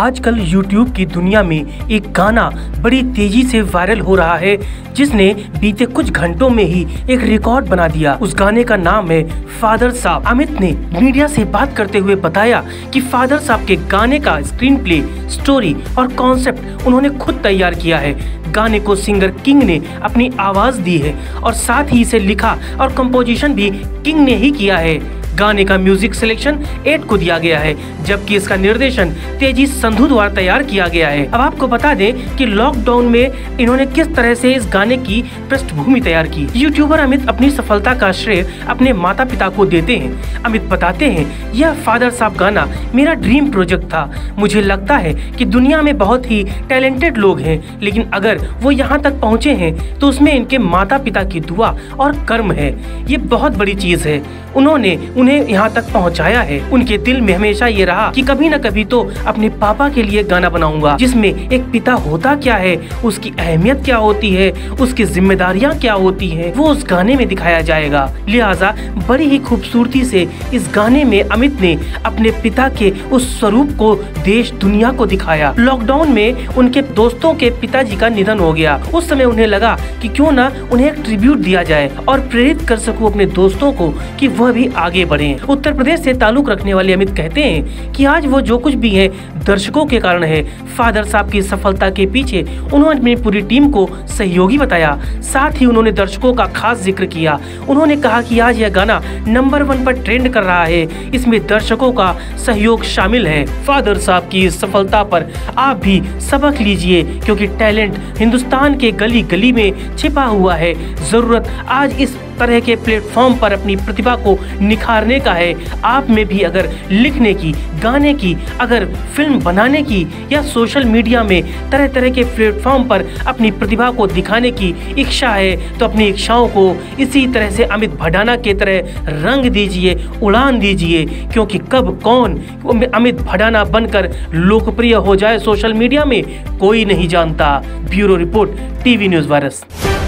आजकल YouTube की दुनिया में एक गाना बड़ी तेजी से वायरल हो रहा है जिसने बीते कुछ घंटों में ही एक रिकॉर्ड बना दिया। उस गाने का नाम है फादर साहब। अमित ने मीडिया से बात करते हुए बताया कि फादर साहब के गाने का स्क्रीन प्ले, स्टोरी और कॉन्सेप्ट उन्होंने खुद तैयार किया है। गाने को सिंगर किंग ने अपनी आवाज दी है और साथ ही इसे लिखा और कंपोजिशन भी किंग ने ही किया है। गाने का म्यूजिक सिलेक्शन 8 को दिया गया है, जबकि इसका निर्देशन तेजी संधू द्वारा तैयार किया गया है। अब आपको बता दें कि लॉकडाउन में इन्होंने किस तरह से इस गाने की पृष्ठभूमि तैयार की। यूट्यूबर अमित अपनी सफलता का श्रेय अपने माता पिता को देते हैं। अमित बताते हैं, यह फादर साहब गाना मेरा ड्रीम प्रोजेक्ट था। मुझे लगता है कि दुनिया में बहुत ही टैलेंटेड लोग हैं, लेकिन अगर वो यहाँ तक पहुँचे हैं तो उसमें इनके माता पिता की दुआ और कर्म है। ये बहुत बड़ी चीज़ है, उन्होंने उन्हें यहाँ तक पहुँचाया है। उनके दिल में हमेशा ये रहा कि कभी न कभी तो अपने पापा के लिए गाना बनाऊंगा जिसमें एक पिता होता क्या है, उसकी अहमियत क्या होती है, उसकी जिम्मेदारियाँ क्या होती हैं, वो उस गाने में दिखाया जाएगा। लिहाजा बड़ी ही खूबसूरती से इस गाने में अमित ने अपने पिता के उस स्वरूप को देश दुनिया को दिखाया। लॉकडाउन में उनके दोस्तों के पिताजी का निधन हो गया। उस समय उन्हें लगा कि क्यों ना उन्हें एक ट्रिब्यूट दिया जाए और प्रेरित कर सकूं अपने दोस्तों को कि वह भी आगे बढ़े। उत्तर प्रदेश से ताल्लुक रखने वाले अमित कहते हैं कि आज वो जो कुछ भी है दर्शकों के कारण है। फादर साहब की सफलता के पीछे उन्होंने अपनी पूरी टीम को सहयोगी बताया। साथ ही उन्होंने दर्शकों का खास जिक्र किया। उन्होंने कहा कि आज यह गाना नंबर 1 पर ट्रेंड कर रहा है, इसमें दर्शकों का सहयोग शामिल है। फादर साहब की इस सफलता पर आप भी सबक लीजिए, क्योंकि टैलेंट हिंदुस्तान के गली गली में छिपा हुआ है। जरूरत आज इस तरह के प्लेटफॉर्म पर अपनी प्रतिभा को निखारने का है। आप में भी अगर लिखने की, गाने की, अगर फिल्म बनाने की या सोशल मीडिया में तरह तरह के प्लेटफॉर्म पर अपनी प्रतिभा को दिखाने की इच्छा है तो अपनी इच्छाओं को इसी तरह से अमित भडाना के तरह रंग दीजिए, उड़ान दीजिए, क्योंकि कब कौन अमित भडाना बनकर लोकप्रिय हो जाए सोशल मीडिया में कोई नहीं जानता। Bureau report, TV news virus.